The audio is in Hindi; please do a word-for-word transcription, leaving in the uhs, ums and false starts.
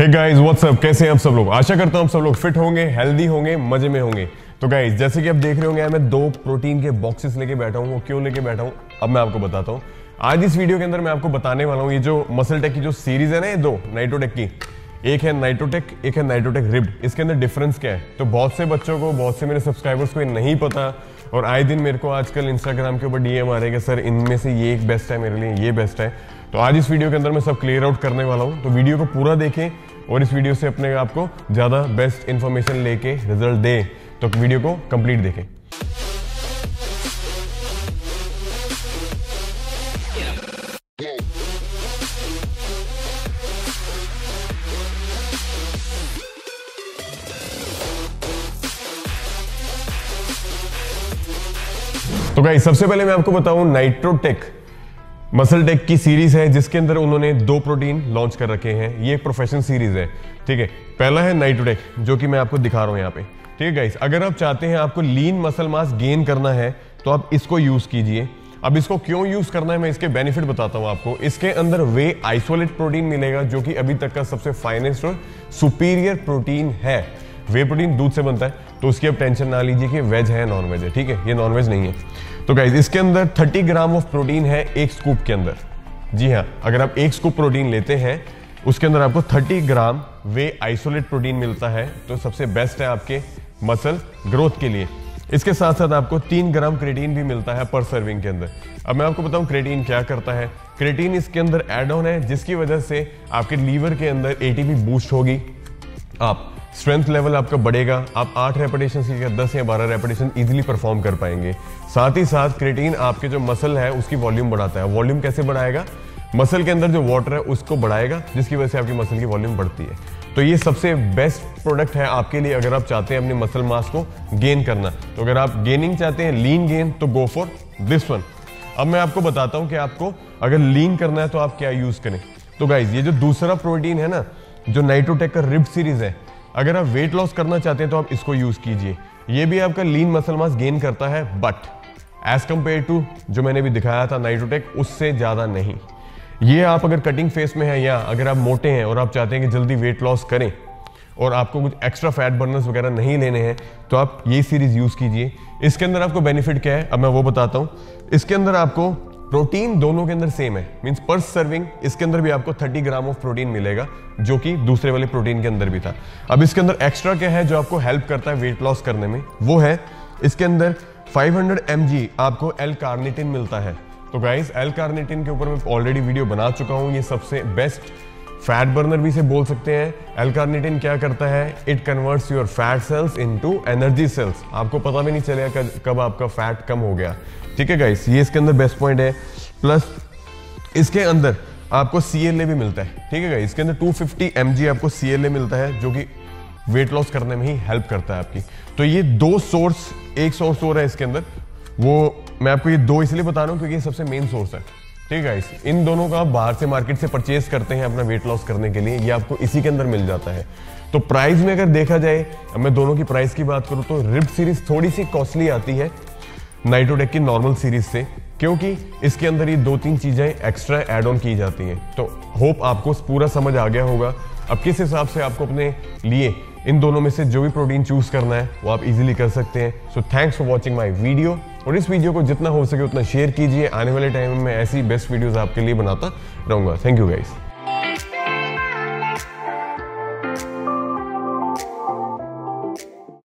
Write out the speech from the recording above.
हे गाइस व्हाट्स अप, कैसे हैं आप सब लोग। आशा करता हूं आप सब लोग फिट होंगे, हेल्दी होंगे, मजे में होंगे। तो गाइस जैसे कि आप देख रहे होंगे मैं दो प्रोटीन के बॉक्सेस लेके बैठा हूं। वो क्यों लेके बैठा हूं अब मैं आपको बताता हूं। आज इस वीडियो के अंदर मैं आपको बताने वाला हूं, ये जो मसल टेक की जो सीरीज है ना, ये दो नाइट्रोटेक की, एक है नाइट्रोटेक, एक है नाइट्रोटेक रिप्ड, इसके अंदर डिफरेंस क्या है। तो बहुत से बच्चों को, बहुत से मेरे सब्सक्राइबर्स को ये नहीं पता और आए दिन मेरे को आजकल इंस्टाग्राम के ऊपर डीएम आ रहे हैं कि सर इनमें से ये एक बेस्ट है मेरे लिए, ये बेस्ट है। तो आज इस वीडियो के अंदर मैं सब क्लियर आउट करने वाला हूँ। तो वीडियो को पूरा देखें और इस वीडियो से अपने आपको ज़्यादा बेस्ट इन्फॉर्मेशन लेके रिजल्ट दे। तो वीडियो को कंप्लीट देखें। तो गाइस सबसे पहले मैं आपको बताऊं, नाइट्रोटेक मसल टेक की सीरीज है जिसके अंदर उन्होंने दो प्रोटीन लॉन्च कर रखे हैं। ये एक प्रोफेशनल सीरीज है, ठीक है। पहला है नाइट्रोटेक जो कि मैं आपको दिखा रहा हूं यहाँ पे, ठीक है गाइस। अगर आप चाहते हैं आपको लीन मसल मास गेन करना है तो आप इसको यूज कीजिए। अब इसको क्यों यूज करना है, मैं इसके बेनिफिट बताता हूं आपको। इसके अंदर वे आइसोलेट प्रोटीन मिलेगा जो कि अभी तक का सबसे फाइनेस्ट और सुपीरियर प्रोटीन है। वे प्रोटीन दूध से बनता है, तो उसकी आप टेंशन ना लीजिए कि वेज है नॉन वेज है, ठीक है। ये नॉन वेज नहीं है। तो गाइज इसके अंदर तीस ग्राम ऑफ प्रोटीन है एक स्कूप के अंदर। जी हाँ, अगर आप एक स्कूप प्रोटीन लेते हैं उसके अंदर आपको तीस ग्राम वे आइसोलेट प्रोटीन मिलता है, तो सबसे बेस्ट है आपके मसल ग्रोथ के लिए। इसके साथ साथ आपको तीन ग्राम क्रेटीन भी मिलता है पर सर्विंग के अंदर। अब मैं आपको बताऊं क्रेटीन क्या करता है। क्रेटीन इसके अंदर एड ऑन है जिसकी वजह से आपके लीवर के अंदर एटीपी बूस्ट होगी, आप स्ट्रेंथ लेवल आपका बढ़ेगा, आप आठ रेपिटेशन की जगह दस या बारह रेपिटेशन इजीली परफॉर्म कर पाएंगे। साथ ही साथ क्रेटीन आपके जो मसल है उसकी वॉल्यूम बढ़ाता है। वॉल्यूम कैसे बढ़ाएगा, मसल के अंदर जो वाटर है उसको बढ़ाएगा, जिसकी वजह से आपकी मसल की वॉल्यूम बढ़ती है। तो ये सबसे बेस्ट प्रोडक्ट है आपके लिए अगर आप चाहते हैं अपने मसल मास को गेन करना। तो अगर आप गेनिंग चाहते हैं, लीन गेन, तो गो फॉर दिस वन। अब मैं आपको बताता हूँ कि आपको अगर लीन करना है तो आप क्या यूज करें। तो गाइज ये जो दूसरा प्रोटीन है ना, जो नाइट्रोटेक का रिप्ड सीरीज है, अगर आप वेट लॉस करना चाहते हैं तो आप इसको यूज कीजिए। ये भी आपका लीन मसल मास गेन करता है, बट एज कंपेयर टू जो मैंने भी दिखाया था नाइट्रोटेक, उससे ज्यादा नहीं। ये आप अगर कटिंग फेस में हैं या अगर आप मोटे हैं और आप चाहते हैं कि जल्दी वेट लॉस करें और आपको कुछ एक्स्ट्रा फैट बर्नर्स वगैरह नहीं लेने हैं, तो आप ये सीरीज यूज कीजिए। इसके अंदर आपको बेनिफिट क्या है अब मैं वो बताता हूँ। इसके अंदर आपको प्रोटीन दोनों के अंदर सेम है, मींस पर सर्विंग इसके अंदर भी आपको तीस ग्राम ऑफ प्रोटीन मिलेगा जो कि दूसरे वाले प्रोटीन के अंदर भी था। अब इसके अंदर एक्स्ट्रा क्या है जो आपको हेल्प करता है वेट लॉस करने में, वो है इसके अंदर पाँच सौ एम जी आपको एल-कार्निटिन मिलता है। तो गाइस एल-कार्निटिन के ऊपर मैं ऑलरेडी वीडियो बना चुका हूँ। ये सबसे बेस्ट फैट बर्नर भी से बोल सकते हैं। एल-कार्निटिन क्या करता है, it converts your fat cells into energy cells. आपको पता भी नहीं चलेगा कब आपका फैट कम हो गया, ठीक है गाइस। ये इसके अंदर बेस्ट पॉइंट है। प्लस इसके अंदर आपको सी एल ए भी मिलता है, ठीक है गाइस। इसके अंदर दो सौ पचास एम जी आपको सी एल ए मिलता है जो कि वेट लॉस करने में ही हेल्प करता है आपकी। तो ये दो सोर्स, एक सोर्स और है इसके अंदर, वो मैं आपको ये दो इसलिए बता रहा हूँ क्योंकि ये सबसे मेन सोर्स है, ठीक है इस इन दोनों का आप बाहर से मार्केट से परचेज करते हैं अपना वेट लॉस करने के लिए, ये आपको इसी के अंदर मिल जाता है। तो प्राइस में अगर देखा जाए, अब मैं दोनों की प्राइस की बात करूँ तो रिप्ड सीरीज थोड़ी सी कॉस्टली आती है नाइट्रोटेक की नॉर्मल सीरीज से, क्योंकि इसके अंदर ये दो तीन चीज़ें एक्स्ट्रा एड ऑन की जाती हैं। तो होप आपको पूरा समझ आ गया होगा। अब किस हिसाब से आपको अपने लिए इन दोनों में से जो भी प्रोटीन चूज करना है वो आप इजीली कर सकते हैं। So thanks for watching my video, और इस वीडियो को जितना हो सके उतना शेयर कीजिए। आने वाले टाइम में मैं ऐसी बेस्ट वीडियोस आपके लिए बनाता रहूँगा। Thank you guys.